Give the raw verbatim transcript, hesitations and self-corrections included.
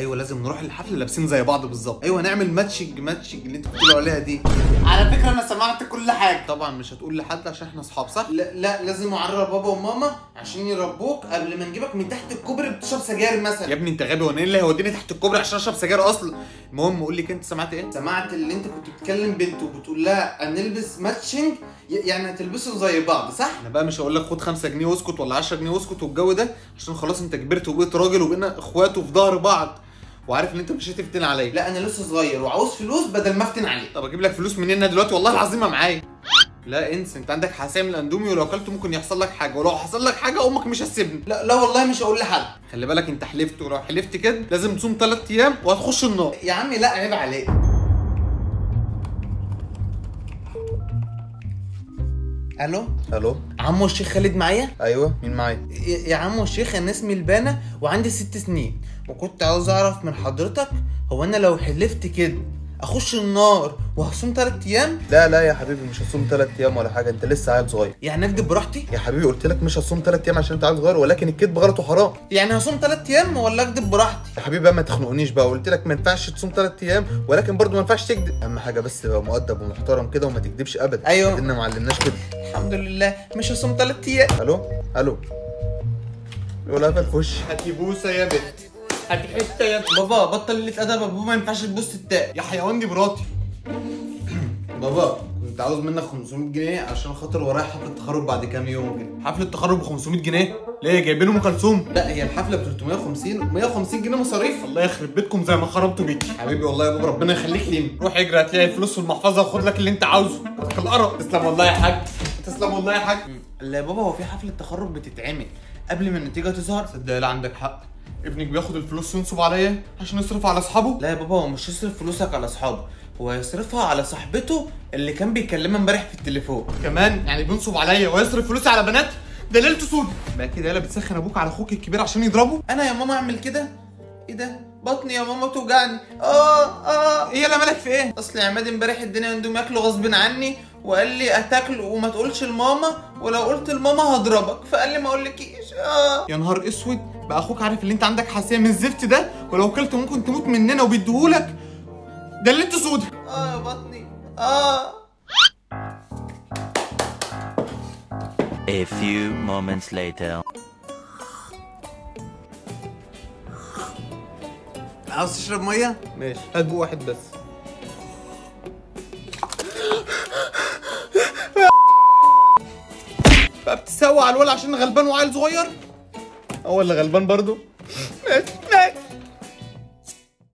ايوه لازم نروح الحفله لابسين زي بعض بالظبط. ايوه هنعمل ماتشنج ماتشنج اللي انت بتقول عليها دي. على فكره انا سمعت كل حاجه. طبعا مش هتقول لحد عشان احنا اصحاب صح؟ لا لا لازم اعرف بابا وماما عشان يربوك قبل ما نجيبك من تحت الكوبري بتشرب سجاير مثلا. يا ابني انت غبي، هو انا ايه اللي هيوديني تحت الكوبري عشان اشرب سجاير اصلا؟ المهم قول لي انت سمعت ايه؟ سمعت اللي انت كنت بتكلم بنت وبتقول لها هنلبس ماتشنج، يعني هتلبسوا زي بعض صح؟ انا بقى مش هقول لك خد خمسة جنيه واسكت ولا عشرة جنيه واسكت والجو ده، عشان خلاص انت كبرت وبقيت راجل وبقينا اخوات وفي ظهر بعض، وعارف ان انت مش هتفتن عليا. لا انا لسه صغير وعاوز فلوس بدل ما افتن عليك. طب اجيب لك فلوس منين انا دلوقتي؟ والله العظيم ما معايا. لا انسى، انت عندك حساسيه من الاندومي ولو اكلته ممكن يحصل لك حاجه، ولو حصل لك حاجه امك مش هتسيبني. لا لا والله مش هقول لحد. خلي بالك انت حلفت، ولو حلفت كده لازم تصوم ثلاث ايام وهتخش النار. يا عمي لا عيب عليك. الو الو عمو الشيخ خالد معايا؟ ايوه مين معايا؟ يا عمو الشيخ انا اسمي البانا وعندي ست سنين، وكنت عاوز اعرف من حضرتك هو انا لو حلفت كده اخش النار وهصوم ثلاث ايام؟ لا لا يا حبيبي مش هصوم ثلاث ايام ولا حاجه، انت لسه عيل صغير. يعني اكدب براحتي؟ يا حبيبي قلت لك مش هصوم ثلاث ايام عشان انت عيل صغير، ولكن الكذب غلط وحرام. يعني هصوم ثلاث ايام ولا اكدب براحتي؟ يا حبيبي بقى ما تخنقنيش بقى، قلت لك ما ينفعش تصوم ثلاث ايام ولكن برضه ما ينفعش تكذب، اهم حاجه بس تبقى مؤدب ومحترم كده وما تكذبش ابدا. ايوه لان ما علمناش كده. الحمد لله مش هصوم ثلاث ايام. الو الو ولا في وشي. هاتي بوسه يا بنت، هاتي حته يا بابا. بطل اللي اتأدب يا بابا، ما ينفعش تبوس التاء يا حيوان دي مراتي. بابا كنت عاوز منك خمسمية جنيه عشان خاطر ورايا حفله تخرج بعد كام يوم كده. حفله تخرج ب خمسمية جنيه؟ ليه جايبين ام كلثوم؟ لا هي الحفله ب تلتمية وخمسين، مية وخمسين جنيه مصاريف. الله يخرب بيتكم زي ما خربتوا بيتي. حبيبي والله يا بابا ربنا يخليك لي. روح اجري هتلاقي الفلوس في المحفظه وخد لك اللي انت عاوزه. القرف. تسلم والله يا حاج، تسلم والله يا حاج. لا يا بابا هو في حفله تخرج بتتعمل قبل ما النتيجه تظهر؟ صدق لا عندك حق، ابنك بياخد الفلوس ينصب عليا عشان يصرف على اصحابه. لا يا بابا هو مش يصرف فلوسك على اصحابه، هو هيصرفها على صاحبته اللي كان بيكلمها امبارح في التليفون. كمان يعني بينصب عليا ويصرف فلوسي على بنات؟ ده ليلته سود بقى كده. يالا بتسخن ابوك على اخوك الكبير عشان يضربه. انا يا ماما اعمل كده؟ ايه ده؟ بطني يا ماما بتوجعني. اه اه ايه يالا مالك في ايه؟ اصل عماد امبارح الدنيا اندومي اكله غصب عني وقال لي هتاكله وما تقولش لماما، ولو قلت لماما هضربك، فقال لي ما اقولكيش. اه يا نهار اسود بقى، اخوك عارف اللي انت عندك حساسيه من الزفت ده، ولو اكلته ممكن تموت مننا وبيديهولك. ده اللي انت سوده. اه يا بطني اه. A few moments later. عاوز تشرب ميه؟ ماشي هات بوق واحد بس. بقى بتسوى على الولد عشان غلبان وعيل صغير؟ هو اللي غلبان برضه؟ ماشي.